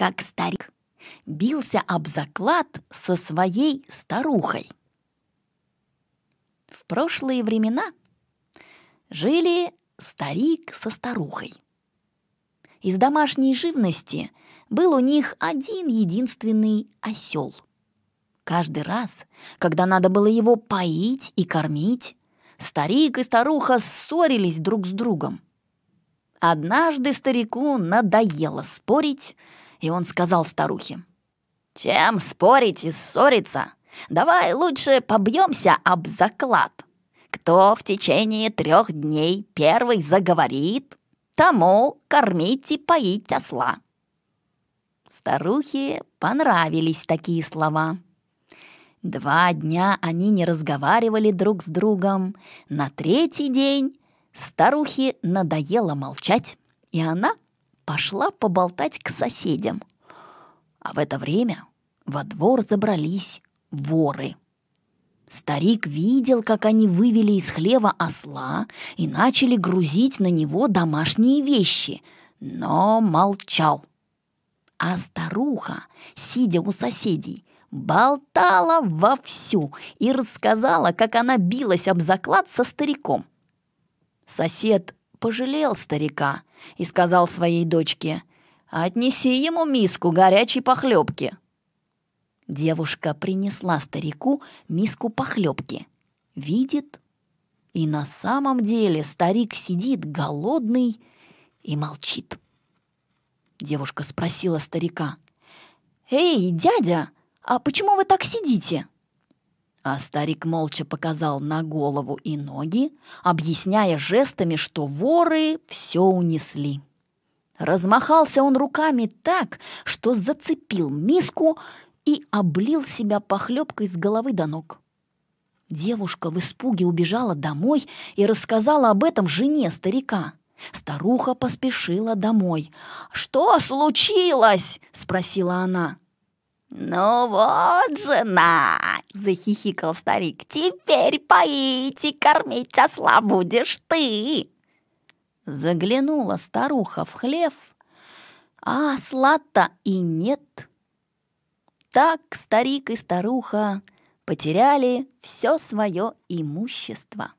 как старик бился об заклад со своей старухой. В прошлые времена жили старик со старухой. Из домашней живности был у них один единственный осел. Каждый раз, когда надо было его поить и кормить, старик и старуха ссорились друг с другом. Однажды старику надоело спорить, и он сказал старухе: «Чем спорить и ссориться? Давай лучше побьемся об заклад. Кто в течение 3 дней первый заговорит, тому кормить и поить осла». Старухе понравились такие слова. 2 дня они не разговаривали друг с другом. На 3-й день старухе надоело молчать, и она пошла поболтать к соседям. А в это время во двор забрались воры. Старик видел, как они вывели из хлева осла и начали грузить на него домашние вещи, но молчал. А старуха, сидя у соседей, болтала вовсю и рассказала, как она билась об заклад со стариком. Сосед пожалел старика и сказал своей дочке: «Отнеси ему миску горячей похлебки». Девушка принесла старику миску похлебки. Видит, и на самом деле старик сидит голодный и молчит. Девушка спросила старика: «Эй, дядя, а почему вы так сидите?» А старик молча показал на голову и ноги, объясняя жестами, что воры все унесли. Размахался он руками так, что зацепил миску и облил себя похлебкой с головы до ног. Девушка в испуге убежала домой и рассказала об этом жене старика. Старуха поспешила домой. «Что случилось?» – спросила она. «Ну вот, жена!» – захихикал старик. «Теперь поить и кормить осла будешь ты!» Заглянула старуха в хлев, а осла-то и нет. Так старик и старуха потеряли все свое имущество.